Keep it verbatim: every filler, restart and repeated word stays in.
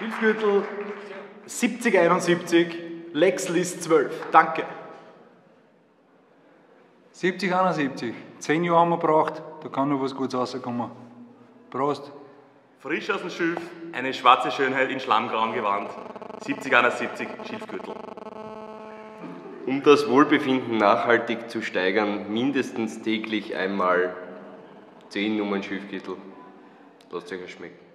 Schilfgürtel siebzig einundsiebzig, Lexlist zwölf. Danke. siebzig einundsiebzig. Zehn Jahre haben wir gebraucht, da kann noch was Gutes rauskommen. Prost. Frisch aus dem Schiff, eine schwarze Schönheit in schlammgrauem Gewand. siebzig einundsiebzig, Schilfgürtel. Um das Wohlbefinden nachhaltig zu steigern, mindestens täglich einmal zehn Nummern Schilfgürtel. Lasst euch schmecken.